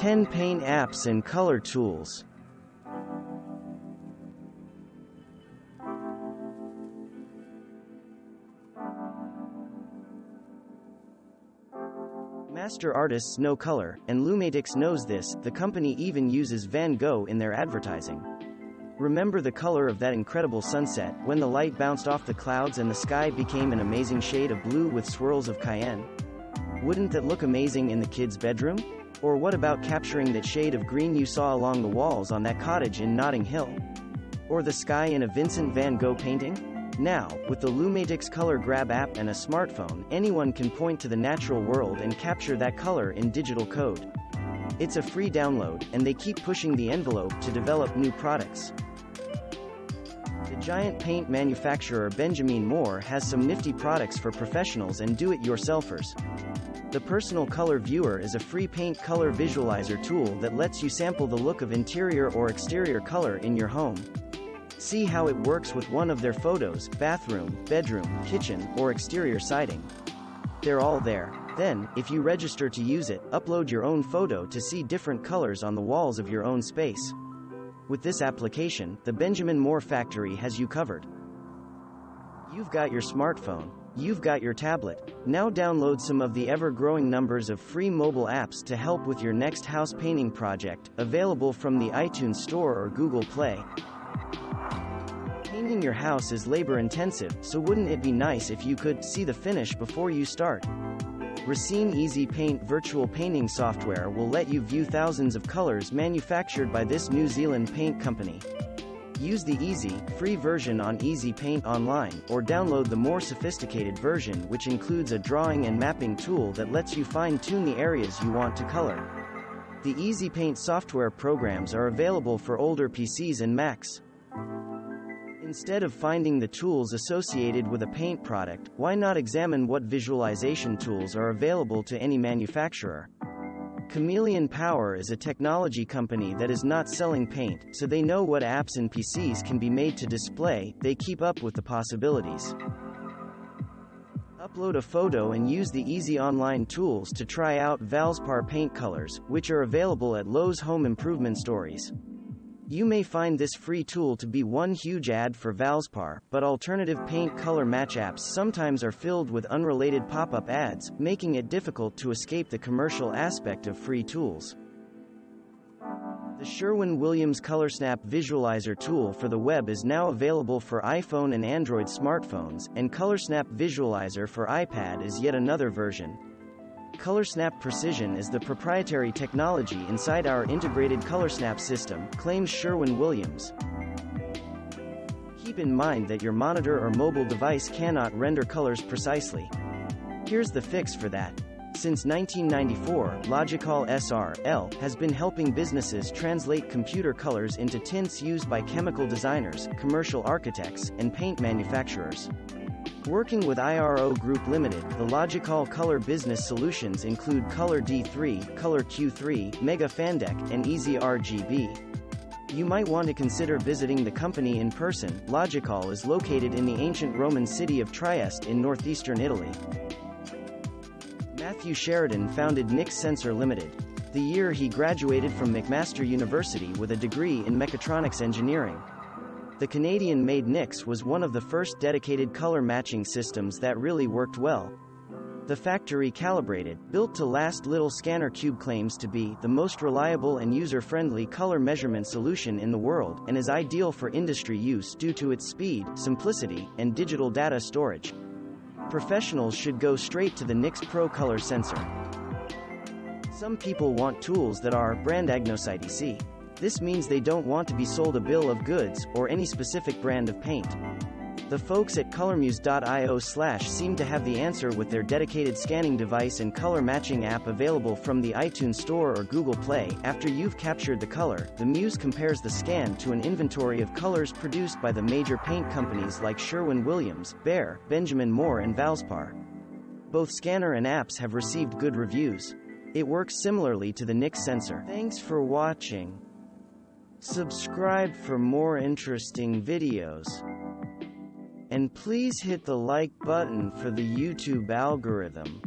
10 paint apps and color tools. Master artists know color, and Loomatix knows this. The company even uses Van Gogh in their advertising. Remember the color of that incredible sunset, when the light bounced off the clouds and the sky became an amazing shade of blue with swirls of cayenne? Wouldn't that look amazing in the kid's bedroom? Or what about capturing that shade of green you saw along the walls on that cottage in Notting Hill? Or the sky in a Vincent van Gogh painting? Now, with the Loomatix Color Grab app and a smartphone, anyone can point to the natural world and capture that color in digital code. It's a free download, and they keep pushing the envelope to develop new products. The giant paint manufacturer Benjamin Moore has some nifty products for professionals and do-it-yourselfers. The Personal Color Viewer is a free paint color visualizer tool that lets you sample the look of interior or exterior color in your home. See how it works with one of their photos, bathroom, bedroom, kitchen, or exterior siding. They're all there. Then, if you register to use it, upload your own photo to see different colors on the walls of your own space. With this application, the Benjamin Moore factory has you covered. You've got your smartphone. You've got your tablet. Now download some of the ever-growing numbers of free mobile apps to help with your next house painting project, available from the iTunes Store or Google Play. Painting your house is labor-intensive, so wouldn't it be nice if you could see the finish before you start? Resene Easy Paint virtual painting software will let you view thousands of colors manufactured by this New Zealand paint company. Use the easy, free version on Easy Paint online, or download the more sophisticated version, which includes a drawing and mapping tool that lets you fine-tune the areas you want to color. The Easy Paint software programs are available for older PCs and Macs. Instead of finding the tools associated with a paint product, why not examine what visualization tools are available to any manufacturer? Chameleon Power is a technology company that is not selling paint, so they know what apps and PCs can be made to display. They keep up with the possibilities. Upload a photo and use the easy online tools to try out Valspar paint colors, which are available at Lowe's Home Improvement stores. You may find this free tool to be one huge ad for Valspar, but alternative paint color match apps sometimes are filled with unrelated pop-up ads, making it difficult to escape the commercial aspect of free tools. The Sherwin-Williams ColorSnap Visualizer tool for the web is now available for iPhone and Android smartphones, and ColorSnap Visualizer for iPad is yet another version. ColorSnap Precision is the proprietary technology inside our integrated ColorSnap system, claims Sherwin-Williams. Keep in mind that your monitor or mobile device cannot render colors precisely. Here's the fix for that. Since 1994, Logicol S.R.L. has been helping businesses translate computer colors into tints used by chemical designers, commercial architects, and paint manufacturers. Working with IRO Group Limited, the Logicol color business solutions include Color D3, Color Q3, Mega Fandec, and Easy RGB. You might want to consider visiting the company in person. Logicol is located in the ancient Roman city of Trieste in northeastern Italy. Matthew Sheridan founded Nix Sensor Limited. The year he graduated from McMaster University with a degree in mechatronics engineering. The Canadian-made Nix was one of the first dedicated color matching systems that really worked well. The factory-calibrated, built-to-last little Scanner Cube claims to be the most reliable and user-friendly color measurement solution in the world, and is ideal for industry use due to its speed, simplicity, and digital data storage. Professionals should go straight to the Nix Pro Color Sensor. Some people want tools that are brand agnostic. This means they don't want to be sold a bill of goods, or any specific brand of paint. The folks at colormuse.io seem to have the answer with their dedicated scanning device and color matching app available from the iTunes Store or Google Play. After you've captured the color, the Muse compares the scan to an inventory of colors produced by the major paint companies like Sherwin-Williams, Behr, Benjamin Moore and Valspar. Both scanner and apps have received good reviews. It works similarly to the Nix Sensor. Thanks for watching. Subscribe for more interesting videos, and please hit the like button for the YouTube algorithm.